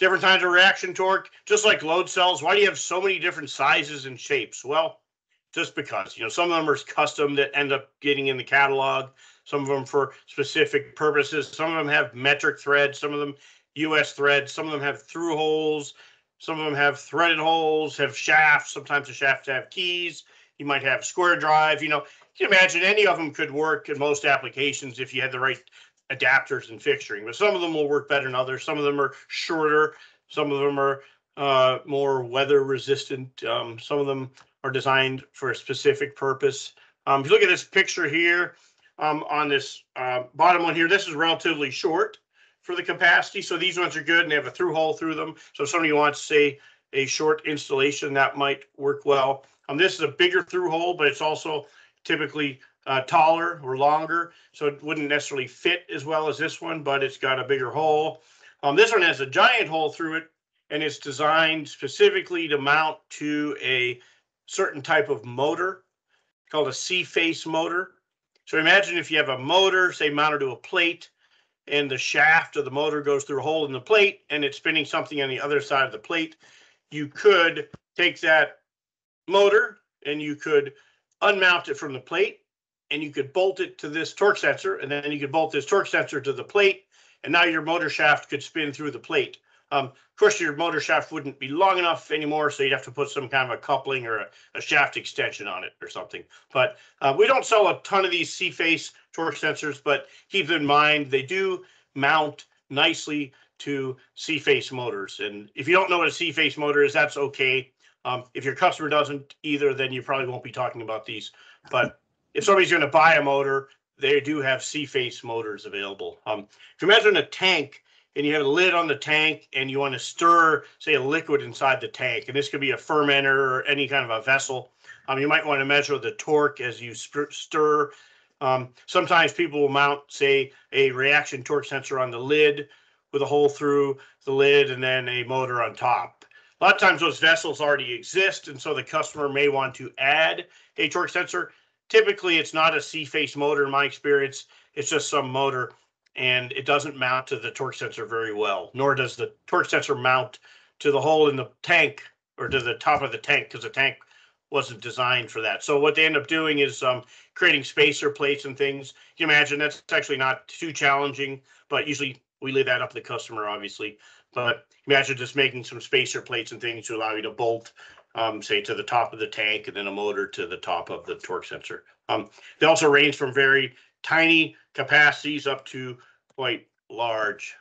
different kinds of reaction torque, just like load cells. Why do you have so many different sizes and shapes? Well, just because, you know, some of them are custom that end up getting in the catalog, some of them for specific purposes, some of them have metric threads, some of them US threads, some of them have through holes, some of them have threaded holes, have shafts, sometimes the shafts have keys, you might have square drive, you know. You can imagine any of them could work in most applications if you had the right adapters and fixturing, but some of them will work better than others. Some of them are shorter, some of them are more weather resistant, some of them are designed for a specific purpose. If you look at this picture here, on this bottom one here, this is relatively short for the capacity, so these ones are good and they have a through hole through them. So if somebody wants, say, a short installation, that might work well. This is a bigger through hole, but it's also typically taller or longer, so it wouldn't necessarily fit as well as this one, but it's got a bigger hole. This one has a giant hole through it, and it's designed specifically to mount to a certain type of motor called a C-face motor. So imagine if you have a motor, say, mounted to a plate, and the shaft of the motor goes through a hole in the plate, and it's spinning something on the other side of the plate. You could take that motor, and you could unmount it from the plate, and you could bolt it to this torque sensor, and then you could bolt this torque sensor to the plate, and now your motor shaft could spin through the plate. Of course, your motor shaft wouldn't be long enough anymore, so you'd have to put some kind of a coupling or a shaft extension on it or something. But we don't sell a ton of these C-face torque sensors, but keep in mind they do mount nicely to C-face motors. And if you don't know what a C-face motor is, that's okay. If your customer doesn't either, then you probably won't be talking about these. But if somebody's going to buy a motor, they do have C-face motors available. If you imagine a tank, and you have a lid on the tank, and you want to stir, say, a liquid inside the tank, and this could be a fermenter or any kind of a vessel. You might want to measure the torque as you stir. Sometimes people will mount, say, a reaction torque sensor on the lid with a hole through the lid and then a motor on top. A lot of times those vessels already exist, and so the customer may want to add a torque sensor. Typically, it's not a C-face motor in my experience. It's just some motor, and it doesn't mount to the torque sensor very well, nor does the torque sensor mount to the hole in the tank or to the top of the tank, because the tank wasn't designed for that. So what they end up doing is creating spacer plates and things. You imagine that's actually not too challenging, but usually we leave that up to the customer, obviously. But imagine just making some spacer plates and things to allow you to bolt, say, to the top of the tank and then a motor to the top of the torque sensor. They also range from very tiny capacities up to quite large